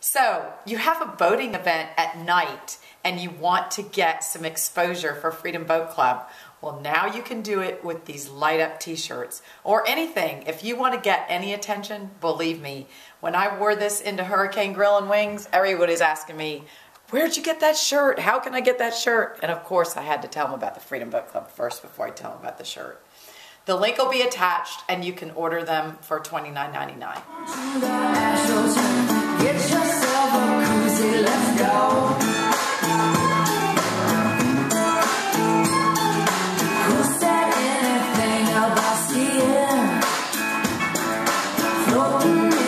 So you have a boating event at night and you want to get some exposure for Freedom Boat Club. Well, now you can do it with these light up t-shirts or anything. If you want to get any attention, believe me, when I wore this into Hurricane Grill and Wings, everybody's asking me, where'd you get that shirt? How can I get that shirt? And of course I had to tell them about the Freedom Boat Club first before I tell them about the shirt. The link will be attached and you can order them for $29.99. Get yourself a koozie, let's go. Who said anything about skiing? Floating